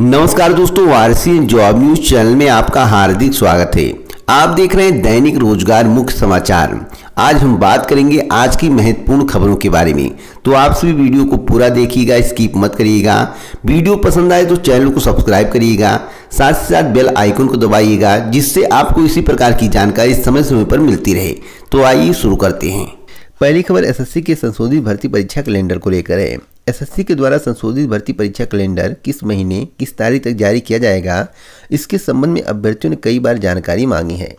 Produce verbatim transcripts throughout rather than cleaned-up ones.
नमस्कार दोस्तों, RCN job news channel में आपका हार्दिक स्वागत है। आप देख रहे हैं दैनिक रोजगार मुख्य समाचार। आज हम बात करेंगे आज की महत्वपूर्ण खबरों के बारे में, तो आप सभी वीडियो को पूरा देखिएगा, स्किप मत करिएगा। वीडियो पसंद आए तो चैनल को सब्सक्राइब करिएगा, साथ ही साथ बेल आइकन को दबाइएगा, जिससे आपको इसी प्रकार की जानकारी समय समय पर मिलती रहे। तो आइए शुरू करते हैं। पहली खबर एसएससी के संशोधित भर्ती परीक्षा कैलेंडर को लेकर है। एसएससी के द्वारा संशोधित भर्ती परीक्षा कैलेंडर किस महीने किस तारीख तक जारी किया जाएगा, इसके संबंध में अभ्यर्थियों ने कई बार जानकारी मांगी है।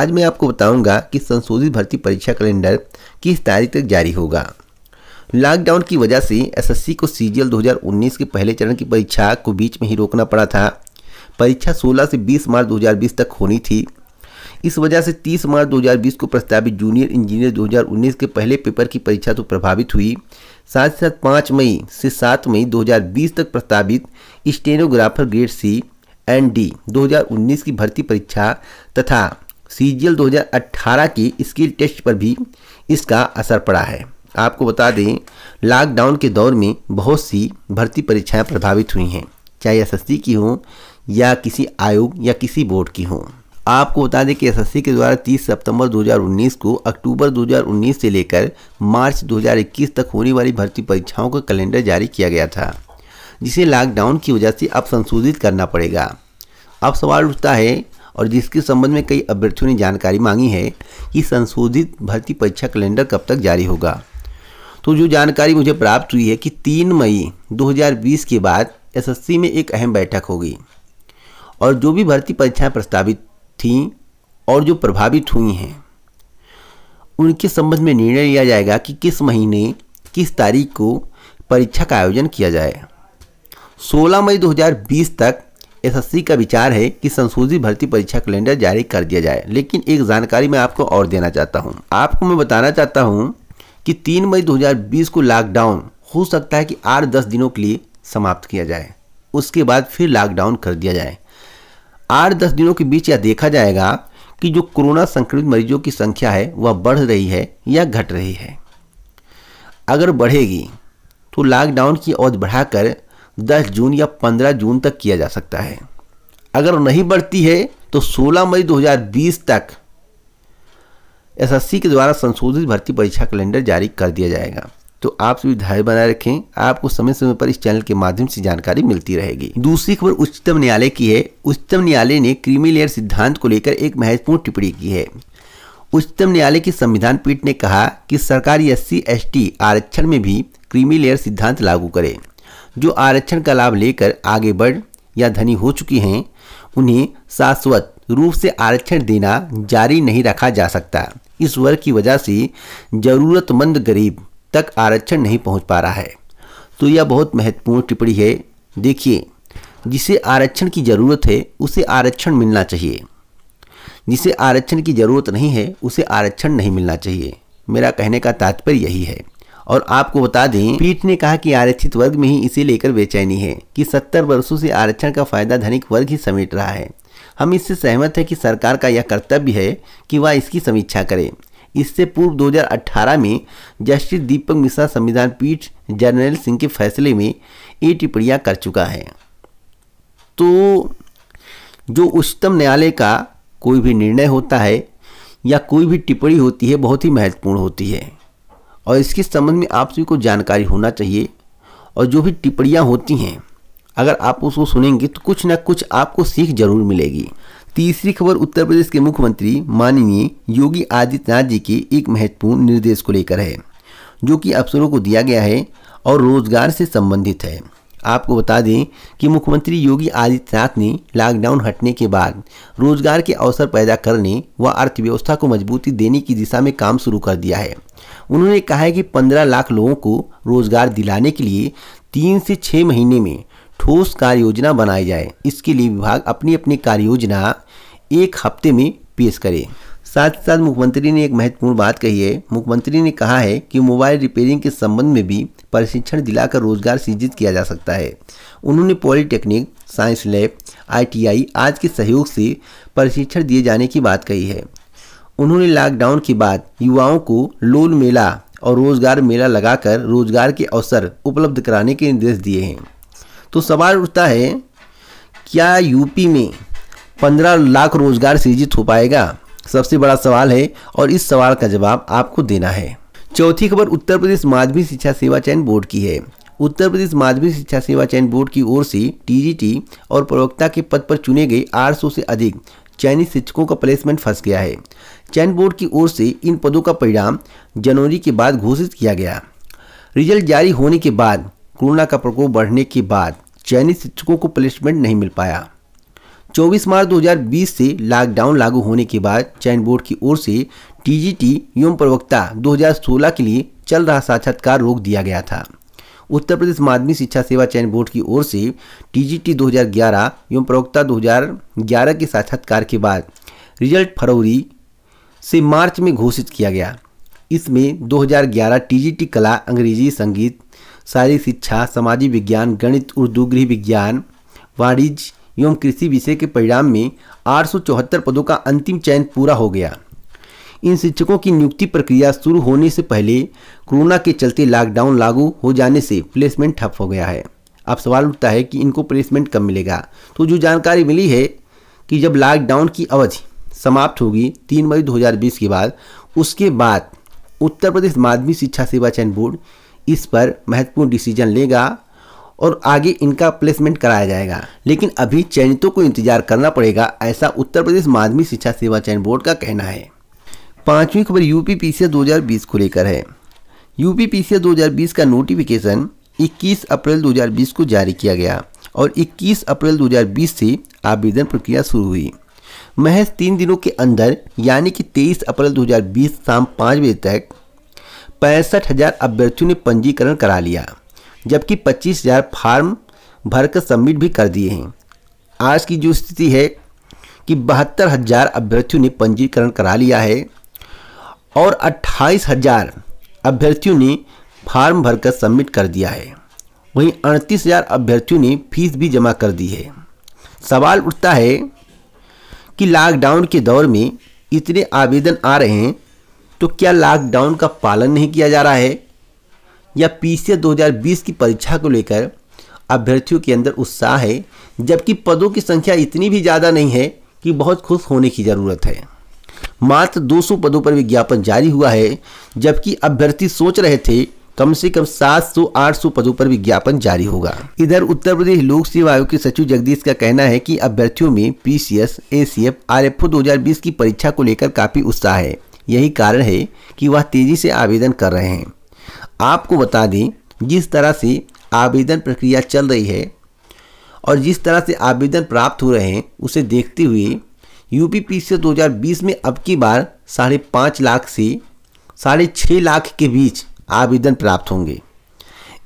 आज मैं आपको बताऊंगा कि संशोधित भर्ती परीक्षा कैलेंडर किस तारीख तक जारी होगा। लॉकडाउन की वजह से एसएससी को सीजीएल दो हज़ार उन्नीस के पहले चरण की परीक्षा को बीच में ही रोकना पड़ा था। परीक्षा सोलह से बीस मार्च दो हज़ार बीस तक होनी थी। इस वजह से तीस मार्च दो हज़ार बीस को प्रस्तावित जूनियर इंजीनियर दो हज़ार उन्नीस के पहले पेपर की परीक्षा तो प्रभावित हुई, साथ ही साथ पाँच मई से सात मई दो हज़ार बीस तक प्रस्तावित stenographer grade C and D दो हज़ार उन्नीस की भर्ती परीक्षा तथा सीजीएल दो हज़ार अठारह की स्किल टेस्ट पर भी इसका असर पड़ा है। आपको बता दें, लॉकडाउन के दौर में बहुत सी भर्ती परीक्षाएँ प्रभावित हुई हैं, चाहे एसएससी की हों या किसी आयोग या किसी बोर्ड की हों। आपको बता दें कि एसएससी के द्वारा तीस सितंबर दो हज़ार उन्नीस को अक्टूबर दो हज़ार उन्नीस से लेकर मार्च दो हज़ार इक्कीस तक होने वाली भर्ती परीक्षाओं का कैलेंडर जारी किया गया था, जिसे लॉकडाउन की वजह से अब संशोधित करना पड़ेगा। अब सवाल उठता है, और जिसके संबंध में कई अभ्यर्थियों ने जानकारी मांगी है, कि संशोधित भर्ती परीक्षा कैलेंडर कब तक जारी होगा। तो जो जानकारी मुझे प्राप्त हुई है कि तीन मई दो हज़ार बीस के बाद एसएससी में एक अहम बैठक होगी, और जो भी भर्ती परीक्षाएँ प्रस्तावित थीं और जो प्रभावित हुई हैं उनके संबंध में निर्णय लिया जाएगा कि किस महीने किस तारीख को परीक्षा का आयोजन किया जाए। सोलह मई दो हज़ार बीस तक एसएससी का विचार है कि संशोधित भर्ती परीक्षा कैलेंडर जारी कर दिया जाए। लेकिन एक जानकारी मैं आपको और देना चाहता हूं। आपको मैं बताना चाहता हूं कि तीन मई दो हज़ार बीस को लॉकडाउन हो सकता है कि आठ दस दिनों के लिए समाप्त किया जाए, उसके बाद फिर लॉकडाउन कर दिया जाए। आठ दस दिनों के बीच यह देखा जाएगा कि जो कोरोना संक्रमित मरीजों की संख्या है वह बढ़ रही है या घट रही है। अगर बढ़ेगी तो लॉकडाउन की अवधि बढ़ाकर दस जून या पंद्रह जून तक किया जा सकता है। अगर नहीं बढ़ती है तो सोलह मई दो हज़ार बीस तक एसएससी के द्वारा संशोधित भर्ती परीक्षा कैलेंडर जारी कर दिया जाएगा। तो आप सभी धैर्य बनाए रखें, आपको समय समय पर इस चैनल के माध्यम से जानकारी मिलती रहेगी। दूसरी खबर उच्चतम न्यायालय की है। उच्चतम न्यायालय ने क्रीमी लेयर सिद्धांत को लेकर एक महत्वपूर्ण टिप्पणी की है। उच्चतम न्यायालय की संविधान पीठ ने कहा कि सरकार एससी एसटी आरक्षण में भी क्रीमी लेयर सिद्धांत लागू करे। जो आरक्षण का लाभ लेकर आगे बढ़ या धनी हो चुकी हैं, उन्हें शाश्वत रूप से आरक्षण देना जारी नहीं रखा जा सकता। इस वर्ग की वजह से जरूरतमंद गरीब तक आरक्षण नहीं पहुंच पा रहा है। तो यह बहुत महत्वपूर्ण टिप्पणी है। देखिए, जिसे आरक्षण की ज़रूरत है उसे आरक्षण मिलना चाहिए, जिसे आरक्षण की ज़रूरत नहीं है उसे आरक्षण नहीं मिलना चाहिए। मेरा कहने का तात्पर्य यही है। और आपको बता दें, पीठ ने कहा कि आरक्षित वर्ग में ही इसे लेकर बेचैनी है कि सत्तर वर्षों से आरक्षण का फायदा धनिक वर्ग ही समेट रहा है। हम इससे सहमत है कि सरकार का यह कर्तव्य है कि वह इसकी समीक्षा करे। इससे पूर्व दो हज़ार अठारह में जस्टिस दीपक मिश्रा संविधान पीठ जर्नैल सिंह के फैसले में ये टिप्पणियाँ कर चुका है। तो जो उच्चतम न्यायालय का कोई भी निर्णय होता है या कोई भी टिप्पणी होती है, बहुत ही महत्वपूर्ण होती है, और इसके संबंध में आप सभी को जानकारी होना चाहिए। और जो भी टिप्पणियाँ होती हैं, अगर आप उसको सुनेंगे तो कुछ ना कुछ आपको सीख जरूर मिलेगी। तीसरी खबर उत्तर प्रदेश के मुख्यमंत्री माननीय योगी आदित्यनाथ जी के एक महत्वपूर्ण निर्देश को लेकर है, जो कि अफसरों को दिया गया है और रोजगार से संबंधित है। आपको बता दें कि मुख्यमंत्री योगी आदित्यनाथ ने लॉकडाउन हटने के बाद रोजगार के अवसर पैदा करने व अर्थव्यवस्था को मजबूती देने की दिशा में काम शुरू कर दिया है। उन्होंने कहा है कि पंद्रह लाख लोगों को रोजगार दिलाने के लिए तीन से छः महीने में ठोस कार्य योजना बनाई जाए। इसके लिए विभाग अपनी अपनी कार्य योजना एक हफ्ते में पेश करे। साथ ही साथ मुख्यमंत्री ने एक महत्वपूर्ण बात कही है। मुख्यमंत्री ने कहा है कि मोबाइल रिपेयरिंग के संबंध में भी प्रशिक्षण दिलाकर रोजगार सृजित किया जा सकता है। उन्होंने पॉलिटेक्निक, साइंस लैब, आईटीआई आज के सहयोग से प्रशिक्षण दिए जाने की बात कही है। उन्होंने लॉकडाउन के बाद युवाओं को लोन मेला और रोजगार मेला लगाकर रोजगार के अवसर उपलब्ध कराने के निर्देश दिए हैं। तो सवाल उठता है क्या यूपी में पंद्रह लाख रोजगार सृजित हो पाएगा, सबसे बड़ा सवाल है और इस सवाल का जवाब आपको देना है। चौथी खबर उत्तर प्रदेश माध्यमिक शिक्षा सेवा चयन बोर्ड की है। उत्तर प्रदेश माध्यमिक शिक्षा सेवा चयन बोर्ड की ओर से टीजीटी और प्रवक्ता के पद पर चुने गए आठ सौ से अधिक चयनित शिक्षकों का प्लेसमेंट फंस गया है। चयन बोर्ड की ओर से इन पदों का परिणाम जनवरी के बाद घोषित किया गया। रिजल्ट जारी होने के बाद कोरोना का प्रकोप बढ़ने के बाद चयनित शिक्षकों को प्लेसमेंट नहीं मिल पाया। चौबीस मार्च दो हज़ार बीस से लॉकडाउन लागू होने के बाद चयन बोर्ड की ओर से टीजीटी एवं प्रवक्ता दो हज़ार सोलह के लिए चल रहा साक्षात्कार रोक दिया गया था। उत्तर प्रदेश माध्यमिक शिक्षा सेवा चयन बोर्ड की ओर से टीजीटी दो हज़ार ग्यारह एवं प्रवक्ता दो हज़ार ग्यारह के साक्षात्कार के बाद रिजल्ट फरवरी से मार्च में घोषित किया गया। इसमें दो हज़ार ग्यारह टीजीटी कला, अंग्रेजी, संगीत, शारीरिक शिक्षा, सामाजिक विज्ञान, गणित, उर्दू, गृह विज्ञान, वाणिज्य एवं कृषि विषय के परिणाम में आठ सौ चौहत्तर पदों का अंतिम चयन पूरा हो गया। इन शिक्षकों की नियुक्ति प्रक्रिया शुरू होने से पहले कोरोना के चलते लॉकडाउन लागू हो जाने से प्लेसमेंट ठप हो गया है। अब सवाल उठता है कि इनको प्लेसमेंट कब मिलेगा। तो जो जानकारी मिली है कि जब लॉकडाउन की अवधि समाप्त होगी तीन मई दो हज़ार बीस के बाद, उसके बाद उत्तर प्रदेश माध्यमिक शिक्षा सेवा चयन बोर्ड इस पर महत्वपूर्ण डिसीजन लेगा और आगे इनका प्लेसमेंट कराया जाएगा। लेकिन अभी चयनितों को इंतजार करना पड़ेगा, ऐसा उत्तर प्रदेश माध्यमिक शिक्षा सेवा चयन बोर्ड का कहना है। पांचवी खबर यूपीपीसीएस दो हज़ार बीस को लेकर है। यूपीपीसीएस दो हज़ार बीस का नोटिफिकेशन इक्कीस अप्रैल दो हज़ार बीस को जारी किया गया और इक्कीस अप्रैल दो हज़ार बीस से आवेदन प्रक्रिया शुरू हुई। महज तीन दिनों के अंदर यानी कि तेईस अप्रैल दो हज़ार बीस शाम पाँच बजे तक पैंसठ हज़ार अभ्यर्थियों ने पंजीकरण करा लिया, जबकि पच्चीस हज़ार फार्म भरकर सबमिट भी कर दिए हैं। आज की जो स्थिति है कि बहत्तर हज़ार अभ्यर्थियों ने पंजीकरण करा लिया है और अट्ठाईस हज़ार अभ्यर्थियों ने फार्म भरकर सबमिट कर दिया है। वहीं अड़तीस हज़ार अभ्यर्थियों ने फीस भी जमा कर दी है। सवाल उठता है कि लॉकडाउन के दौर में इतने आवेदन आ रहे हैं तो क्या लॉकडाउन का पालन नहीं किया जा रहा है या पीसीएस दो हज़ार बीस की परीक्षा को लेकर अभ्यर्थियों के अंदर उत्साह है, जबकि पदों की संख्या इतनी भी ज़्यादा नहीं है कि बहुत खुश होने की ज़रूरत है। मात्र दो सौ पदों पर विज्ञापन जारी हुआ है, जबकि अभ्यर्थी सोच रहे थे कम से कम सात सौ आठ सौ पदों पर विज्ञापन जारी होगा। इधर उत्तर प्रदेश लोक सेवा आयोग के सचिव जगदीश का कहना है कि अभ्यर्थियों में पीसीएस, एसीएफ, आरएफओ दो हज़ार बीस की परीक्षा को लेकर काफ़ी उत्साह है। यही कारण है कि वह तेज़ी से आवेदन कर रहे हैं। आपको बता दें, जिस तरह से आवेदन प्रक्रिया चल रही है और जिस तरह से आवेदन प्राप्त हो रहे हैं, उसे देखते हुए यूपीपीसीएस दो हज़ार बीस में अब की बार साढ़े पाँच लाख से साढ़े छः लाख के बीच आवेदन प्राप्त होंगे।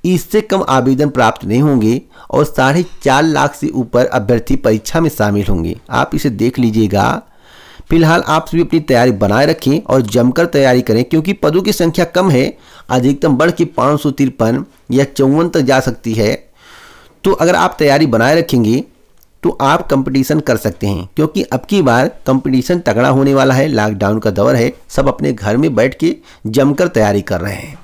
इससे कम आवेदन प्राप्त नहीं होंगे और साढ़े चार लाख से ऊपर अभ्यर्थी परीक्षा में शामिल होंगे। आप इसे देख लीजिएगा। फिलहाल आप सभी अपनी तैयारी बनाए रखें और जमकर तैयारी करें, क्योंकि पदों की संख्या कम है। अधिकतम बढ़ के पाँच सौ तिरपन या चौवन तक जा सकती है। तो अगर आप तैयारी बनाए रखेंगे तो आप कंपटीशन कर सकते हैं, क्योंकि अब की बार कंपटीशन तगड़ा होने वाला है। लॉकडाउन का दौर है, सब अपने घर में बैठ के जमकर तैयारी कर रहे हैं।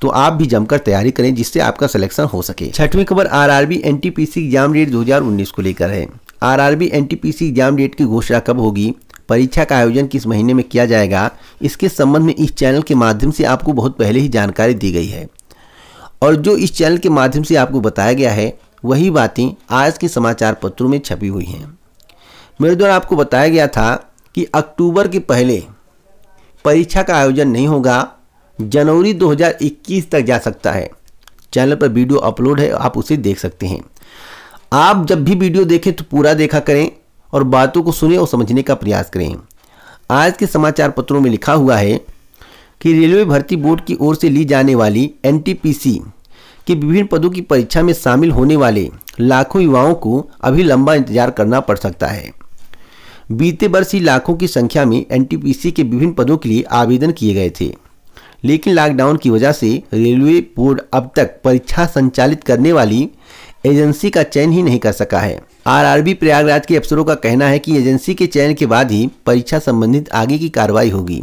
तो आप भी जमकर तैयारी करें जिससे आपका सिलेक्शन हो सके। छठवीं खबर आरआरबी एनटीपीसी एग्जाम डेट दो हज़ार उन्नीस को लेकर है। आरआरबी एनटीपीसी एग्जाम डेट की घोषणा कब होगी, परीक्षा का आयोजन किस महीने में किया जाएगा, इसके संबंध में इस चैनल के माध्यम से आपको बहुत पहले ही जानकारी दी गई है और जो इस चैनल के माध्यम से आपको बताया गया है वही बातें आज के समाचार पत्रों में छपी हुई हैं। मेरे द्वारा आपको बताया गया था कि अक्टूबर के पहले परीक्षा का आयोजन नहीं होगा, जनवरी दो हज़ार इक्कीस तक जा सकता है। चैनल पर वीडियो अपलोड है, आप उसे देख सकते हैं। आप जब भी वीडियो देखें तो पूरा देखा करें और बातों को सुने और समझने का प्रयास करें। आज के समाचार पत्रों में लिखा हुआ है कि रेलवे भर्ती बोर्ड की ओर से ली जाने वाली एनटीपीसी कि विभिन्न पदों की परीक्षा में शामिल होने वाले लाखों युवाओं को अभी लंबा इंतजार करना पड़ सकता है। बीते वर्ष ही लाखों की संख्या में एनटीपीसी के विभिन्न पदों के लिए आवेदन किए गए थे, लेकिन लॉकडाउन की वजह से रेलवे बोर्ड अब तक परीक्षा संचालित करने वाली एजेंसी का चयन ही नहीं कर सका है। आरआरबी प्रयागराज के अफसरों का कहना है कि एजेंसी के चयन के बाद ही परीक्षा संबंधित आगे की कार्रवाई होगी।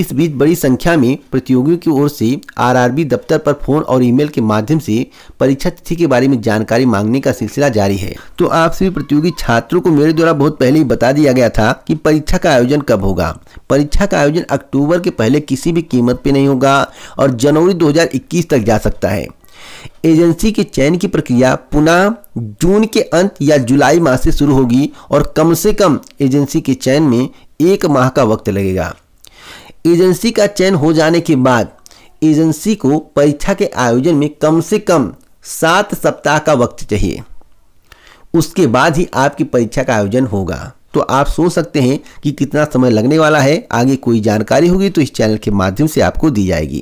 इस बीच बड़ी संख्या में प्रतियोगियों की ओर से आरआरबी दफ्तर पर फोन और ईमेल के माध्यम से परीक्षा तिथि के बारे में जानकारी मांगने का सिलसिला जारी है। तो आप सभी प्रतियोगी छात्रों को मेरे द्वारा बहुत पहले ही बता दिया गया था कि परीक्षा का आयोजन कब होगा। परीक्षा का आयोजन अक्टूबर के पहले किसी भी कीमत पे नहीं होगा और जनवरी दो हज़ार इक्कीस तक जा सकता है। एजेंसी के चयन की प्रक्रिया पुनः जून के अंत या जुलाई माह से शुरू होगी और कम से कम एजेंसी के चयन में एक माह का वक्त लगेगा। एजेंसी का चयन हो जाने के बाद एजेंसी को परीक्षा के आयोजन में कम से कम सात सप्ताह का वक्त चाहिए, उसके बाद ही आपकी परीक्षा का आयोजन होगा। तो आप सोच सकते हैं कि कितना समय लगने वाला है। आगे कोई जानकारी होगी तो इस चैनल के माध्यम से आपको दी जाएगी।